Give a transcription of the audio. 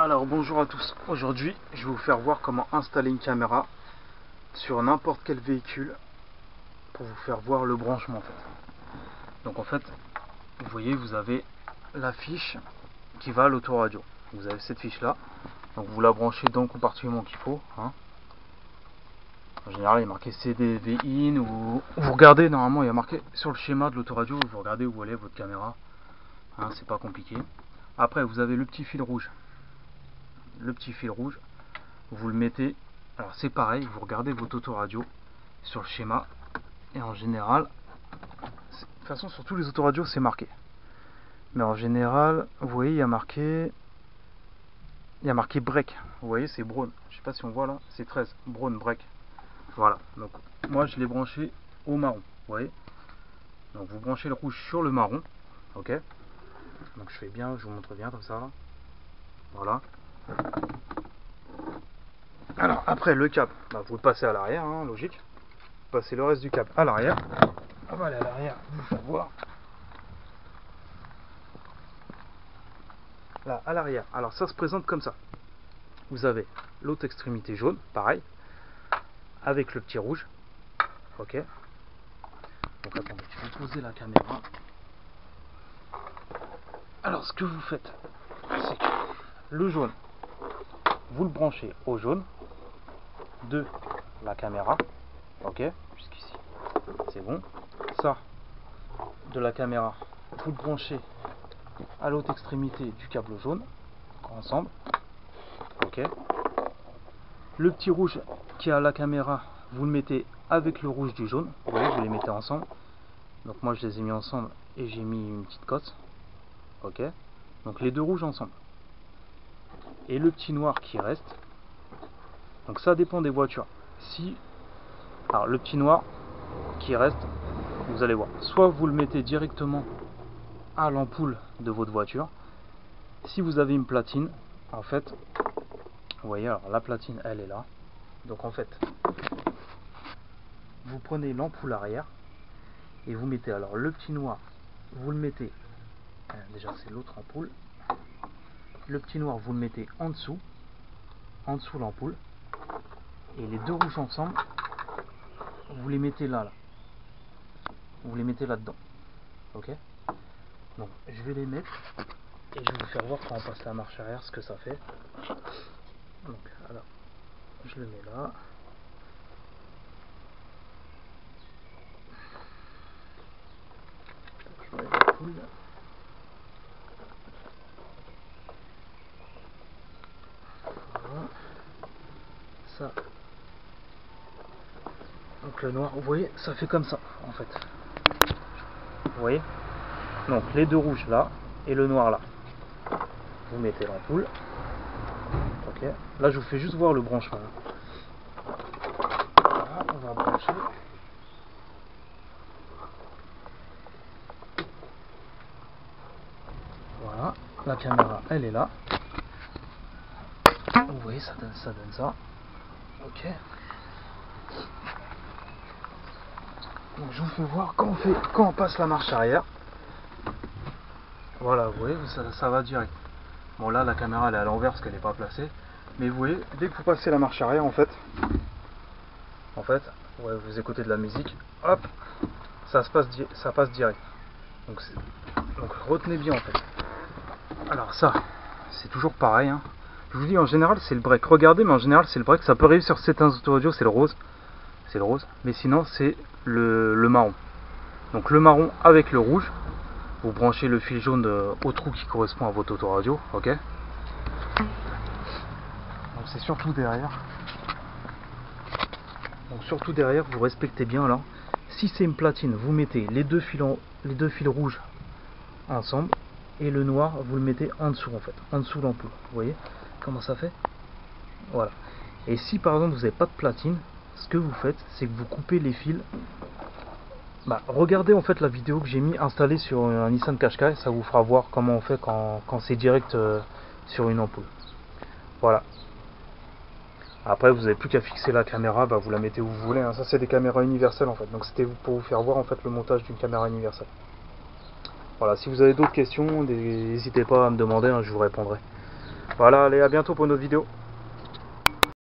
Alors bonjour à tous, aujourd'hui je vais vous faire voir comment installer une caméra sur n'importe quel véhicule pour vous faire voir le branchement en fait. Donc en fait vous voyez, vous avez la fiche qui va à l'autoradio, vous avez cette fiche là, donc vous la branchez dans le compartiment qu'il faut hein. En général il est marqué CDV in, ou vous regardez, normalement il y a marqué sur le schéma de l'autoradio, vous regardez où elle est votre caméra hein, c'est pas compliqué. Après vous avez le petit fil rouge. Le petit fil rouge, vous le mettez, alors c'est pareil, vous regardez votre autoradio sur le schéma, et en général, de toute façon sur tous les autoradios c'est marqué, mais en général, vous voyez il y a marqué break, vous voyez c'est Braun, je sais pas si on voit là, c'est 13, Braun break, voilà, donc moi je l'ai branché au marron, vous voyez, donc vous branchez le rouge sur le marron, ok, donc je fais bien, je vous montre bien comme ça, voilà. Alors après le câble, vous le passez à l'arrière, hein, logique. Vous passez le reste du câble à l'arrière. On va aller à l'arrière, vous faire voir. Là, à l'arrière. Alors ça se présente comme ça. Vous avez l'autre extrémité jaune, pareil, avec le petit rouge. Ok. Donc attendez, je vais poser la caméra. Alors ce que vous faites, c'est que le jaune, vous le branchez au jaune de la caméra, ok, jusqu'ici, c'est bon. Ça, de la caméra, vous le branchez à l'autre extrémité du câble jaune, ensemble, ok. Le petit rouge qui est à la caméra, vous le mettez avec le rouge du jaune, vous voyez, vous les mettez ensemble. Donc moi je les ai mis ensemble et j'ai mis une petite cote, ok. Donc les deux rouges ensemble. Et le petit noir qui reste, donc ça dépend des voitures. Si, alors le petit noir qui reste, vous allez voir, soit vous le mettez directement à l'ampoule de votre voiture. Si vous avez une platine, en fait, vous voyez, alors la platine elle est là, donc en fait, vous prenez l'ampoule arrière et vous mettez, alors le petit noir, vous le mettez, déjà c'est l'autre ampoule. Le petit noir, vous le mettez en dessous l'ampoule, et les deux rouges ensemble, vous les mettez là, vous les mettez là-dedans, ok. Donc, je vais les mettre, et je vais vous faire voir quand on passe la marche arrière ce que ça fait. Donc, alors, je le mets là. Je vais mettre l'ampoule là. Donc le noir, vous voyez, ça fait comme ça en fait, vous voyez, donc les deux rouges là et le noir là, vous mettez l'ampoule, ok. Là je vous fais juste voir le branchement, voilà, on va brancher, voilà, la caméra elle est là, vous voyez, ça donne ça. Ok. Donc je vous fais voir quand on passe la marche arrière. Voilà, vous voyez, ça va direct. Bon là, la caméra elle est à l'envers parce qu'elle n'est pas placée. Mais vous voyez, dès que vous passez la marche arrière, en fait, ouais, vous écoutez de la musique, hop, ça passe direct. Donc retenez bien en fait. Alors ça, c'est toujours pareil, hein. Je vous dis, en général, c'est le break. Regardez, mais en général, c'est le break. Ça peut arriver sur certains autoradio, c'est le rose. C'est le rose. Mais sinon, c'est le marron. Donc, le marron avec le rouge. Vous branchez le fil jaune au trou qui correspond à votre autoradio. Ok. Donc, c'est surtout derrière. Donc, surtout derrière, vous respectez bien là. Si c'est une platine, vous mettez les deux fils rouges ensemble. Et le noir, vous le mettez en dessous, en fait. En dessous l'ampoule. Vous voyez comment ça fait? Voilà. Et si par exemple vous n'avez pas de platine, ce que vous faites, c'est que vous coupez les fils. Bah, regardez en fait la vidéo que j'ai mis installée sur un Nissan Qashqai, ça vous fera voir comment on fait quand c'est direct sur une ampoule. Voilà. Après vous n'avez plus qu'à fixer la caméra, bah, vous la mettez où vous voulez, hein. Ça c'est des caméras universelles en fait. Donc c'était pour vous faire voir en fait le montage d'une caméra universelle. Voilà, si vous avez d'autres questions, n'hésitez pas à me demander, hein, je vous répondrai. Voilà, allez, à bientôt pour une autre vidéo.